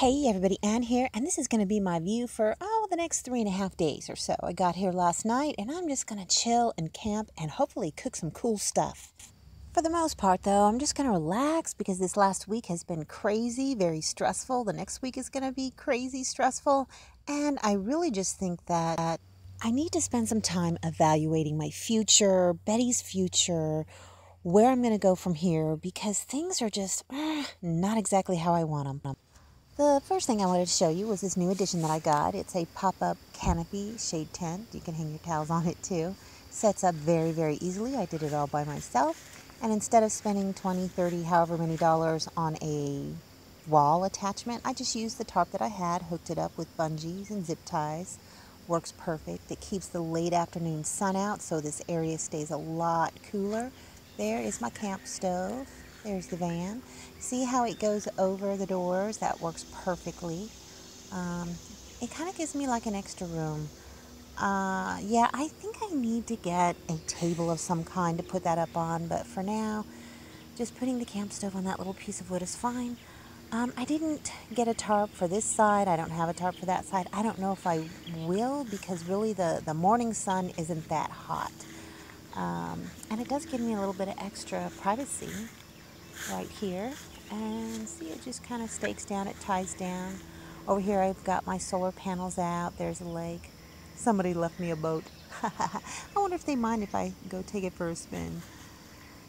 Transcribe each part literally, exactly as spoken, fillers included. Hey everybody, Ann here, and this is going to be my view for, oh, the next three and a half days or so. I got here last night, and I'm just going to chill and camp and hopefully cook some cool stuff. For the most part, though, I'm just going to relax because this last week has been crazy, very stressful. The next week is going to be crazy stressful, and I really just think that I need to spend some time evaluating my future, Betty's future, where I'm going to go from here, because things are just uh, not exactly how I want them. The first thing I wanted to show you was this new addition that I got. It's a pop-up canopy shade tent. You can hang your towels on it too. Sets up very, very easily. I did it all by myself. And instead of spending twenty, thirty, however many dollars on a wall attachment, I just used the tarp that I had, hooked it up with bungees and zip ties. Works perfect. It keeps the late afternoon sun out, so this area stays a lot cooler. There is my camp stove. There's the van. See how it goes over the doors? That works perfectly. Um, it kind of gives me like an extra room. Uh, yeah, I think I need to get a table of some kind to put that up on, but for now, just putting the camp stove on that little piece of wood is fine. Um, I didn't get a tarp for this side. I don't have a tarp for that side. I don't know if I will, because really the, the morning sun isn't that hot. Um, and it does give me a little bit of extra privacy right here, and see, it just kind of stakes down, it ties down. Over here I've got my solar panels out. There's a lake. Somebody left me a boat. I wonder if they mind if I go take it for a spin.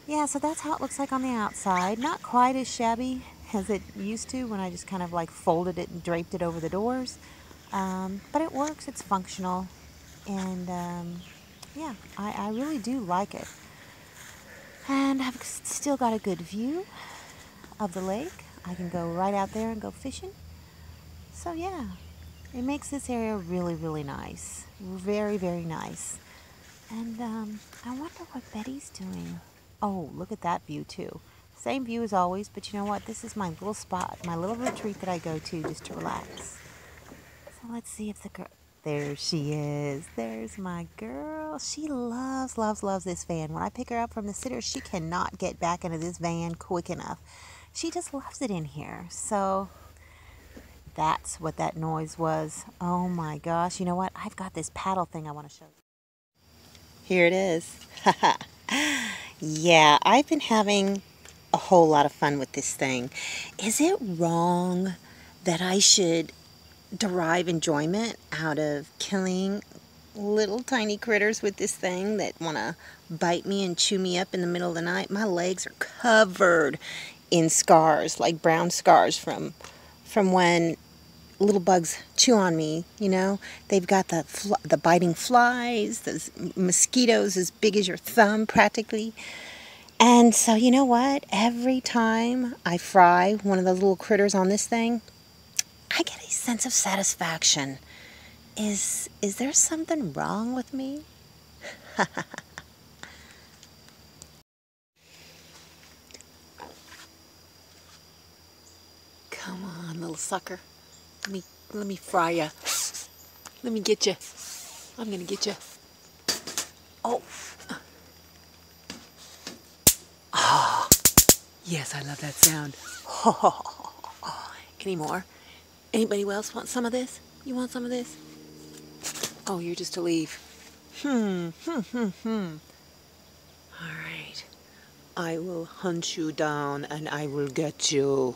Yeah, so that's how it looks like on the outside. Not quite as shabby as it used to when I just kind of like folded it and draped it over the doors, um, but it works, it's functional, and um, yeah, I, I really do like it. And I've still got a good view of the lake. I can go right out there and go fishing. So yeah, it makes this area really, really nice. Very, very nice. And um, I wonder what Betty's doing. Oh, look at that view too. Same view as always, but you know what? This is my little spot, my little retreat that I go to just to relax. So let's see if the girl... There she is. There's my girl. She loves, loves, loves this van. When I pick her up from the sitter, she cannot get back into this van quick enough. She just loves it in here. So that's what that noise was. Oh my gosh. You know what? I've got this paddle thing I want to show you. Here it is. Yeah, I've been having a whole lot of fun with this thing. Is it wrong that I should derive enjoyment out of killing little tiny critters with this thing that want to bite me and chew me up in the middle of the night? My legs are covered in scars, like brown scars from from when little bugs chew on me, you know? They've got the fl the biting flies, those mosquitoes as big as your thumb practically. And so you know what? Every time I fry one of those little critters on this thing, I get a sense of satisfaction. Is, is there something wrong with me? Come on, little sucker. Let me, let me fry ya. Let me get ya. I'm gonna get ya. Oh. Oh. Yes, I love that sound. Any more? Anybody else want some of this? You want some of this? Oh, you're just a leaf. Hmm, hmm, hmm, hmm. All right. I will hunt you down and I will get you.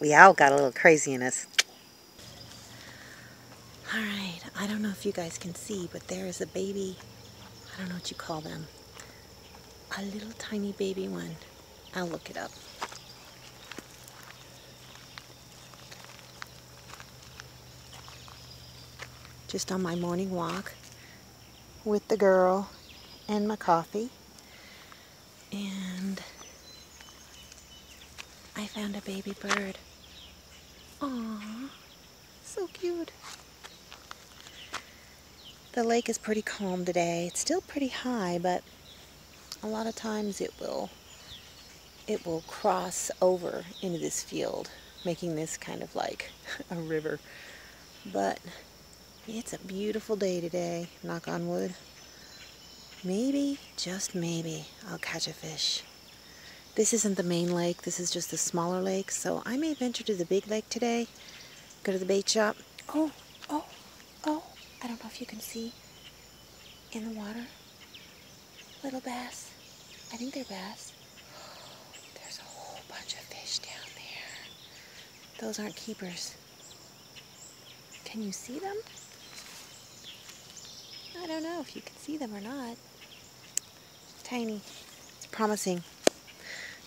We all got a little crazy in us. All right. I don't know if you guys can see, but there is a baby. I don't know what you call them. A little tiny baby one. I'll look it up. Just on my morning walk with the girl and my coffee, and I found a baby bird. Aww, so cute. The lake is pretty calm today. It's still pretty high, but a lot of times it will it will cross over into this field, making this kind of like a river. But it's a beautiful day today, knock on wood. Maybe, just maybe, I'll catch a fish. This isn't the main lake, this is just the smaller lake, so I may venture to the big lake today, go to the bait shop. Oh, oh, oh, I don't know if you can see in the water, little bass. I think they're bass. There's a whole bunch of fish down there. Those aren't keepers. Can you see them? I don't know if you can see them or not. It's tiny. It's promising.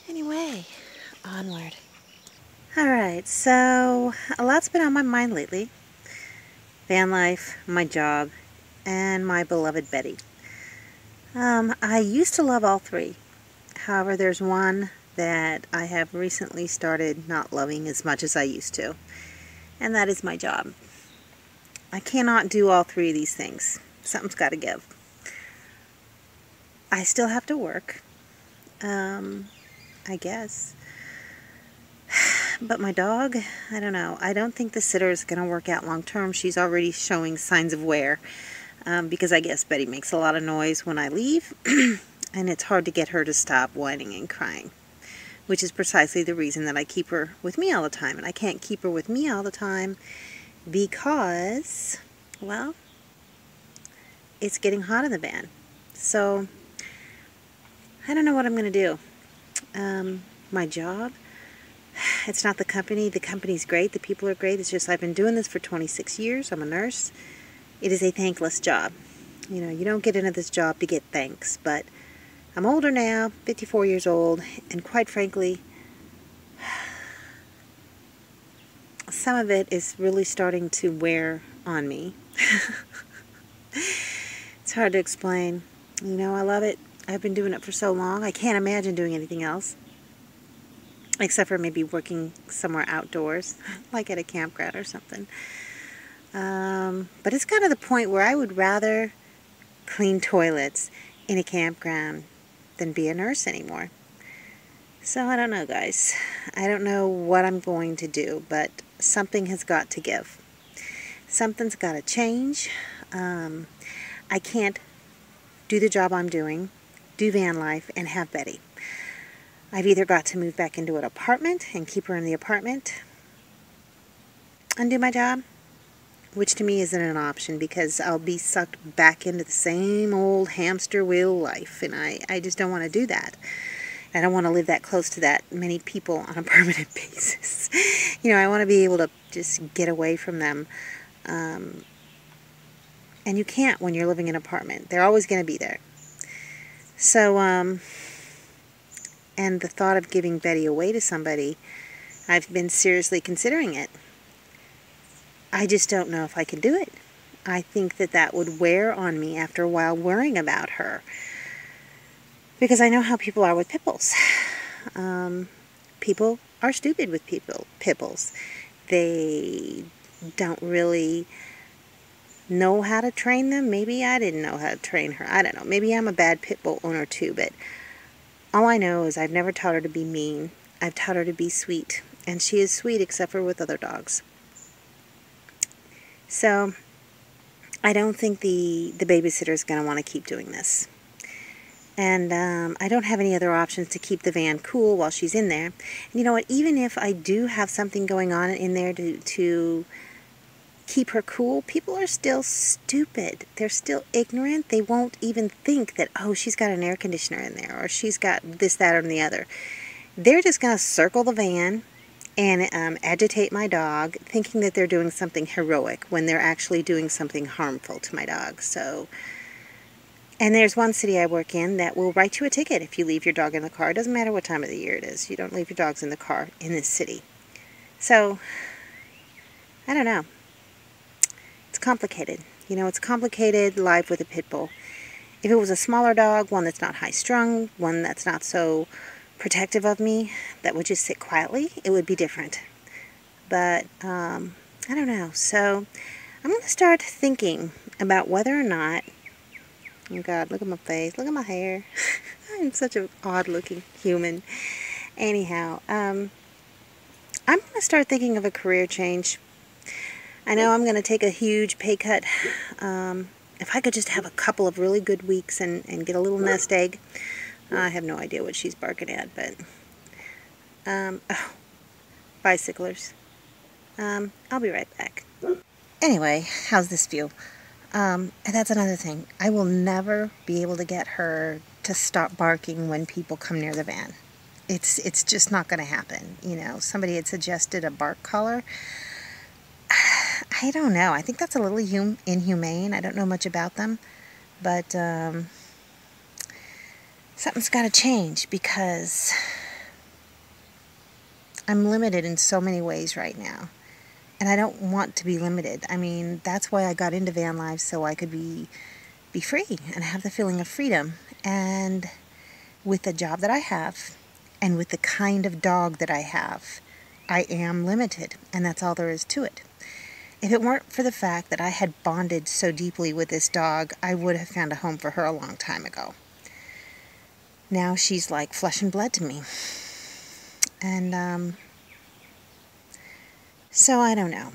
Anyway, onward. Alright, so a lot's been on my mind lately. Van life, my job, and my beloved Betty. Um, I used to love all three. However, there's one that I have recently started not loving as much as I used to. And that is my job. I cannot do all three of these things. Something's got to give. I still have to work. Um... I guess. But my dog, I don't know. I don't think the sitter is going to work out long term. She's already showing signs of wear. Um, because I guess Betty makes a lot of noise when I leave. And it's hard to get her to stop whining and crying. Which is precisely the reason that I keep her with me all the time. And I can't keep her with me all the time. Because, well, it's getting hot in the van. So, I don't know what I'm going to do. Um, my job, it's not the company. The company's great. The people are great. It's just I've been doing this for twenty-six years. I'm a nurse. It is a thankless job. You know, you don't get into this job to get thanks, but I'm older now, fifty-four years old, and quite frankly, some of it is really starting to wear on me. It's hard to explain. You know, I love it. I've been doing it for so long, I can't imagine doing anything else. Except for maybe working somewhere outdoors, like at a campground or something. Um, but it's kind of the point where I would rather clean toilets in a campground than be a nurse anymore. So I don't know, guys. I don't know what I'm going to do, but something has got to give. Something's got to change. Um, I can't do the job I'm doing, do van life, and have Betty. I've either got to move back into an apartment and keep her in the apartment and do my job, which to me isn't an option because I'll be sucked back into the same old hamster wheel life, and I, I just don't want to do that. I don't want to live that close to that many people on a permanent basis. You know, I want to be able to just get away from them. Um, and you can't when you're living in an apartment. They're always going to be there. So, um, and the thought of giving Betty away to somebody, I've been seriously considering it. I just don't know if I can do it. I think that that would wear on me after a while, worrying about her. Because I know how people are with pitbulls. Um, people are stupid with people, pitbulls. They don't really know how to train them. Maybe I didn't know how to train her. I don't know. Maybe I'm a bad pit bull owner too, but all I know is I've never taught her to be mean. I've taught her to be sweet, and she is sweet except for with other dogs. So I don't think the, the babysitter is going to want to keep doing this. And um, I don't have any other options to keep the van cool while she's in there. And you know what? Even if I do have something going on in there to... to keep her cool, people are still stupid. They're still ignorant. They won't even think that, oh, she's got an air conditioner in there, or she's got this, that, or the other. They're just going to circle the van and um, agitate my dog, thinking that they're doing something heroic when they're actually doing something harmful to my dog. So, and there's one city I work in that will write you a ticket if you leave your dog in the car. It doesn't matter what time of the year it is. You don't leave your dogs in the car in this city. So, I don't know. It's complicated. You know, it's complicated life with a pit bull. If it was a smaller dog, one that's not high strung, one that's not so protective of me, that would just sit quietly, it would be different. But, um, I don't know. So, I'm going to start thinking about whether or not, oh God, look at my face, look at my hair. I'm such an odd looking human. Anyhow, um, I'm going to start thinking of a career change. I know I'm going to take a huge pay cut. Um, if I could just have a couple of really good weeks and, and get a little nest egg, I have no idea what she's barking at, but um, oh, bicyclers. Um, I'll be right back. Anyway, how's this view? Um, and that's another thing. I will never be able to get her to stop barking when people come near the van. It's it's just not going to happen. You know, somebody had suggested a bark collar. I don't know. I think that's a little hum inhumane. I don't know much about them, but um, something's got to change because I'm limited in so many ways right now, and I don't want to be limited. I mean, that's why I got into van life, so I could be be free and have the feeling of freedom. And with the job that I have, and with the kind of dog that I have, I am limited, and that's all there is to it. If it weren't for the fact that I had bonded so deeply with this dog, I would have found a home for her a long time ago. Now she's like flesh and blood to me. And um, so I don't know.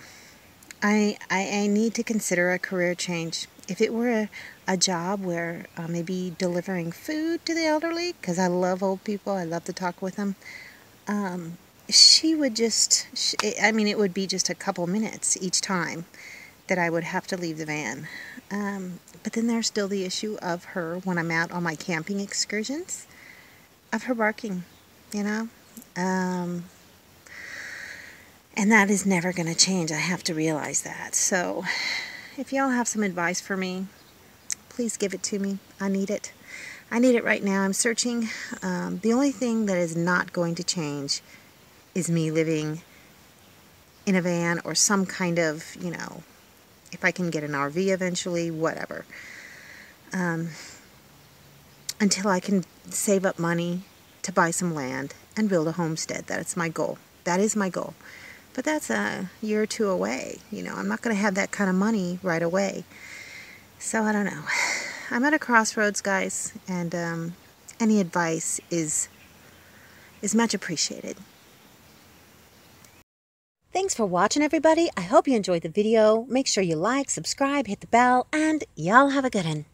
I, I, I need to consider a career change. If it were a, a job where uh, maybe delivering food to the elderly, because I love old people, I love to talk with them, um, she would just, she, I mean, it would be just a couple minutes each time that I would have to leave the van. Um, but then there's still the issue of her, when I'm out on my camping excursions, of her barking, you know? Um, and that is never going to change. I have to realize that. So if y'all have some advice for me, please give it to me. I need it. I need it right now. I'm searching. Um, the only thing that is not going to change is me living in a van or some kind of, you know, if I can get an R V eventually, whatever. Um, until I can save up money to buy some land and build a homestead. That's my goal. That is my goal. But that's a year or two away. You know, I'm not going to have that kind of money right away. So I don't know. I'm at a crossroads, guys, and um, any advice is is much appreciated. Thanks for watching, everybody. I hope you enjoyed the video. Make sure you like, subscribe, hit the bell, and y'all have a good one.